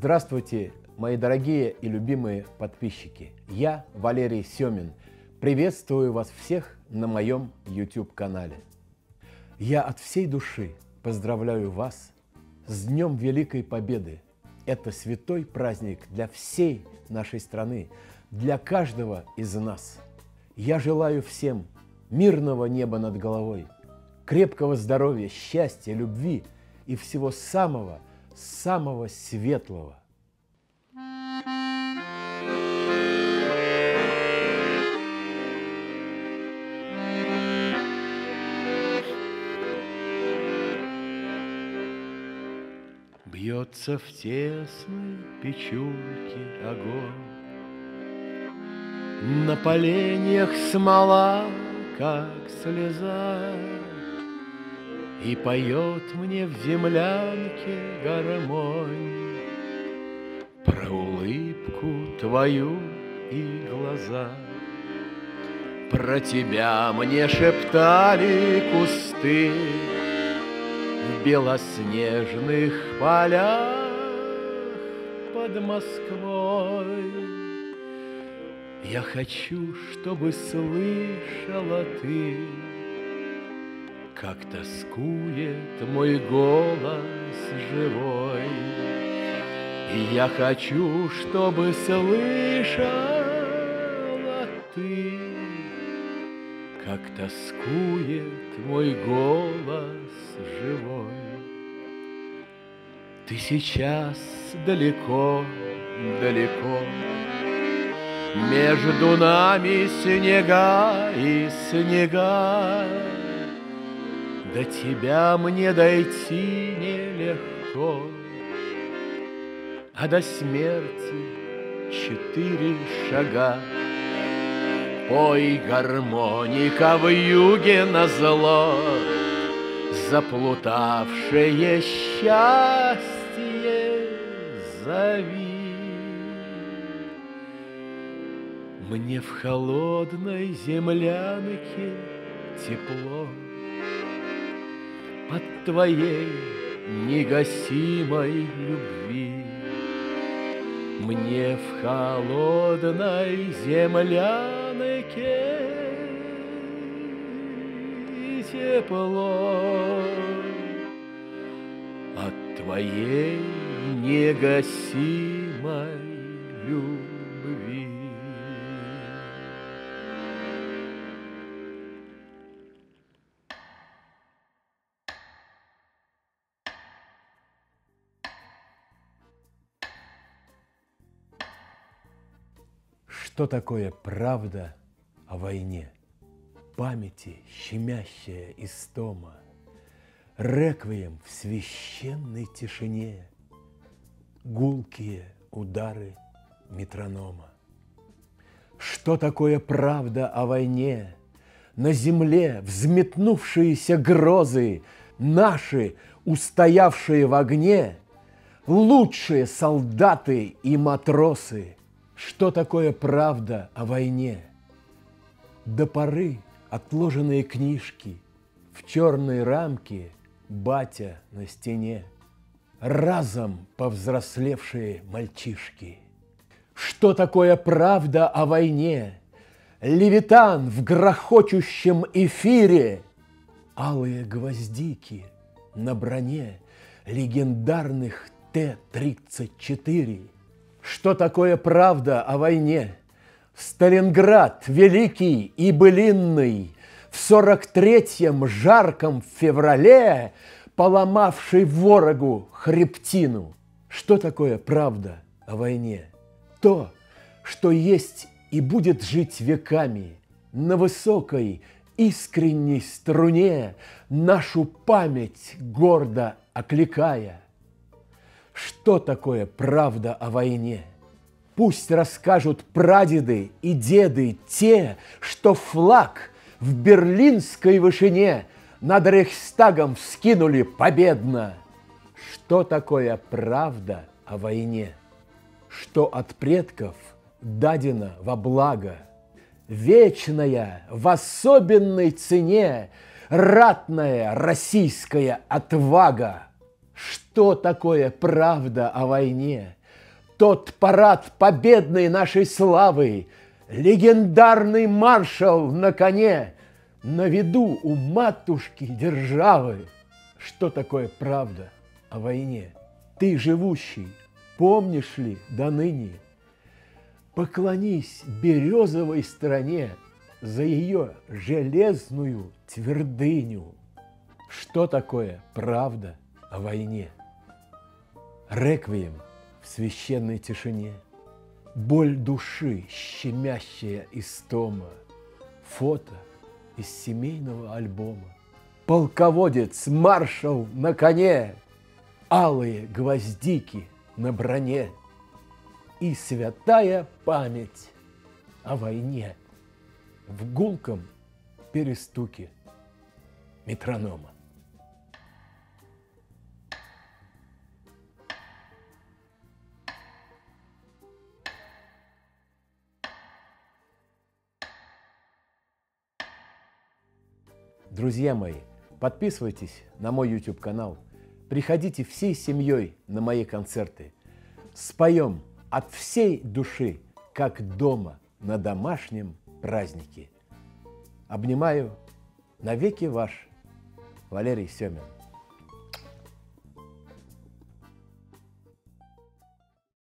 Здравствуйте, мои дорогие и любимые подписчики! Я Валерий Сёмин. Приветствую вас всех на моем YouTube-канале. Я от всей души поздравляю вас с Днем Великой Победы. Это святой праздник для всей нашей страны, для каждого из нас. Я желаю всем мирного неба над головой, крепкого здоровья, счастья, любви и всего самого светлого. Бьется в тесной печурке огонь, на поленьях смола, как слеза, и поет мне в землянке гармонь про улыбку твою и глаза. Про тебя мне шептали кусты в белоснежных полях под Москвой. Я хочу, чтобы слышала ты, как тоскует мой голос живой. И я хочу, чтобы слышала ты, как тоскует мой голос живой. Ты сейчас далеко, далеко, между нами снега и снега. До тебя мне дойти нелегко, а до смерти 4 шага. Ой, гармоника вьюге назло, заплутавшее счастье зови. Мне в холодной землянке тепло от твоей негасимой любви. Мне в холодной землянке тепло от твоей негасимой любви. Что такое правда о войне? Памяти щемящая истома, реквием в священной тишине, гулкие удары метронома. Что такое правда о войне? На земле взметнувшиеся грозы, наши, устоявшие в огне, лучшие солдаты и матросы. Что такое правда о войне? До поры отложенные книжки, в черной рамке батя на стене, разом повзрослевшие мальчишки. Что такое правда о войне? Левитан в грохочущем эфире, алые гвоздики на броне легендарных Т-34. Что такое правда о войне? Сталинград великий и былинный, в 43-м жарком феврале, поломавший ворогу хребтину. Что такое правда о войне? То, что есть и будет жить веками, на высокой искренней струне, нашу память гордо окликая. Что такое правда о войне? Пусть расскажут прадеды и деды те, что флаг в берлинской вышине над Рейхстагом вскинули победно. Что такое правда о войне? Что от предков дадено во благо, вечная в особенной цене ратная российская отвага. Что такое правда о войне? тот парад победной нашей славы, легендарный маршал на коне, на виду у матушки державы. Что такое правда о войне? Ты, живущий, помнишь ли до ныне? Поклонись березовой стране за ее железную твердыню. Что такое правда о войне? Реквием в священной тишине, боль души, щемящая истома, фото из семейного альбома. Полководец, маршал на коне, алые гвоздики на броне и святая память о войне в гулком перестуке метронома. Друзья мои, подписывайтесь на мой YouTube-канал, приходите всей семьей на мои концерты. Споем от всей души, как дома, на домашнем празднике. Обнимаю, навеки ваш Валерий Сёмин.